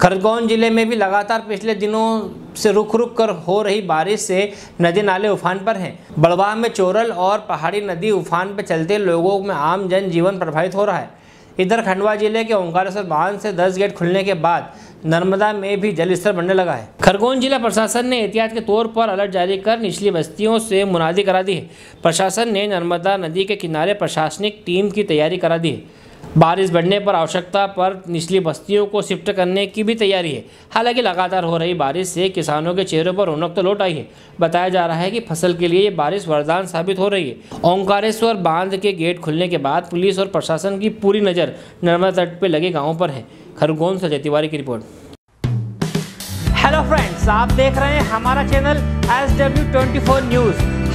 खरगोन जिले में भी लगातार पिछले दिनों से रुक रुक कर हो रही बारिश से नदी नाले उफान पर हैं। बड़वाह में चोरल और पहाड़ी नदी उफान पर चलते लोगों में आम जनजीवन प्रभावित हो रहा है। इधर खंडवा जिले के ओंकारेश्वर बांध से 10 गेट खुलने के बाद नर्मदा में भी जलस्तर बढ़ने लगा है। खरगोन जिला प्रशासन ने एहतियात के तौर पर अलर्ट जारी कर निचली बस्तियों से मुनादी करा दी है। प्रशासन ने नर्मदा नदी के किनारे प्रशासनिक टीम की तैयारी करा दी है। बारिश बढ़ने पर आवश्यकता पर निचली बस्तियों को शिफ्ट करने की भी तैयारी है। हालांकि लगातार हो रही बारिश से किसानों के चेहरों पर रौनक तो लौट आई है। बताया जा रहा है कि फसल के लिए ये बारिश वरदान साबित हो रही है। ओंकारेश्वर बांध के गेट खुलने के बाद पुलिस और प्रशासन की पूरी नज़र नर्मदा तट पर लगे गाँवों पर है। खरगोन से तिवारी की रिपोर्ट। हेलो फ्रेंड्स, आप देख रहे हैं हमारा चैनल SW24 न्यूज़।